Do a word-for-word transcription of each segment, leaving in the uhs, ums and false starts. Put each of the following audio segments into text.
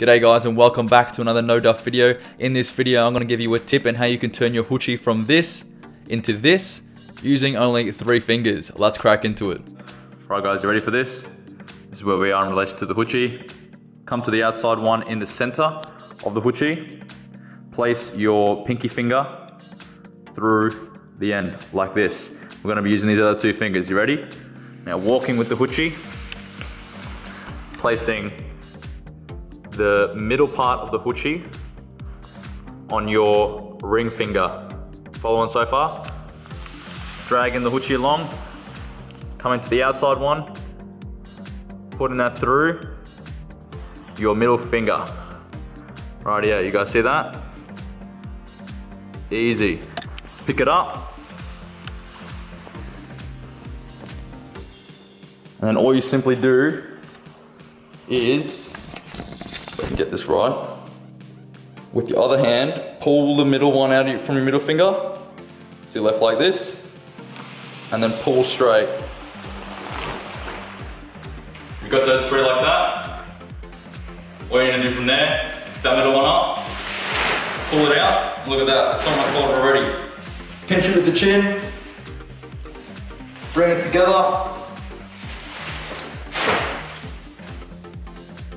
G'day guys and welcome back to another No Duff video. In this video I'm going to give you a tip on how you can turn your hoochie from this into this using only three fingers. Let's crack into it. Alright guys, you ready for this? This is where we are in relation to the hoochie. Come to the outside one in the center of the hoochie. Place your pinky finger through the end like this. We're going to be using these other two fingers. You ready? Now walking with the hoochie, placing the middle part of the hoochie on your ring finger. Following so far? Dragging the hoochie along, coming to the outside one, putting that through your middle finger. Right, yeah, you guys see that? Easy. Pick it up. And then all you simply do is, if I can get this right, with your other hand, pull the middle one out from your middle finger, so you're left like this, and then pull straight. You've got those three like that. What you're gonna do from there, that middle one up, pull it out, look at that, it's so much harder already. Pinch it with the chin, bring it together.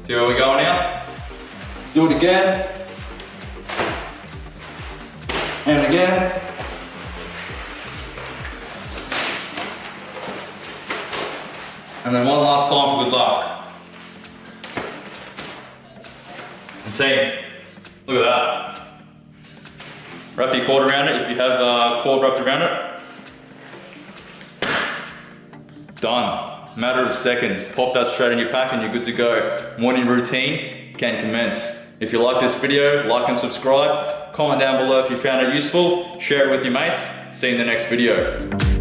See where we're going now? Do it again. And again. And then one last time for good luck. And team, look at that. Wrap your cord around it if you have a cord wrapped around it. Done. Matter of seconds, pop that straight in your pack and you're good to go. Morning routine can commence. If you like this video, like and subscribe. Comment down below if you found it useful. Share it with your mates. See you in the next video.